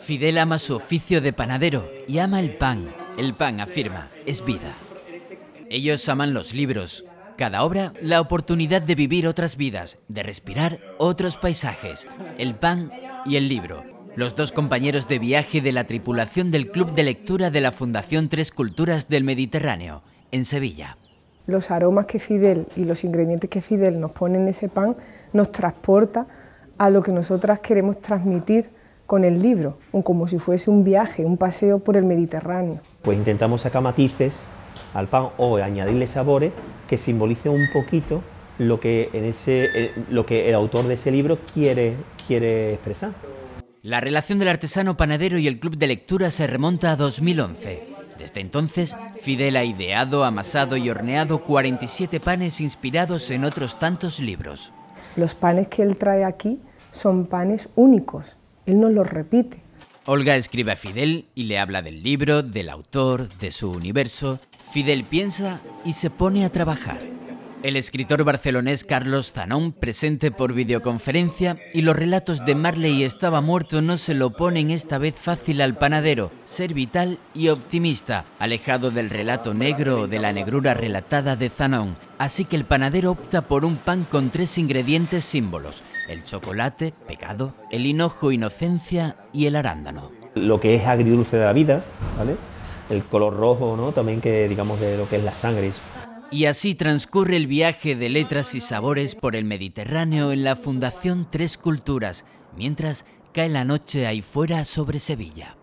Fidel ama su oficio de panadero y ama el pan. El pan, afirma, es vida. Ellos aman los libros. Cada obra, la oportunidad de vivir otras vidas, de respirar otros paisajes. El pan y el libro. Los dos compañeros de viaje de la tripulación del Club de Lectura de la Fundación Tres Culturas del Mediterráneo, en Sevilla. Los aromas que Fidel y los ingredientes que Fidel nos pone en ese pan nos transporta a lo que nosotras queremos transmitir con el libro, como si fuese un viaje, un paseo por el Mediterráneo. Pues intentamos sacar matices al pan o añadirle sabores que simbolicen un poquito lo que el autor de ese libro quiere expresar. La relación del artesano panadero y el Club de Lectura se remonta a 2011. Desde entonces, Fidel ha ideado, amasado y horneado 47 panes inspirados en otros tantos libros. Los panes que él trae aquí son panes únicos, él nos los repite. Olga escribe a Fidel y le habla del libro, del autor, de su universo. Fidel piensa y se pone a trabajar. El escritor barcelonés Carlos Zanón, presente por videoconferencia, y los relatos de Marley Estaba Muerto no se lo ponen esta vez fácil al panadero, ser vital y optimista, alejado del relato negro o de la negrura relatada de Zanón. Así que el panadero opta por un pan con tres ingredientes símbolos: el chocolate, pecado, el hinojo, inocencia, y el arándano. Lo que es agridulce de la vida, ¿vale? El color rojo, ¿no? También que digamos de lo que es la sangre. Y así transcurre el viaje de letras y sabores por el Mediterráneo en la Fundación Tres Culturas, mientras cae la noche ahí fuera sobre Sevilla.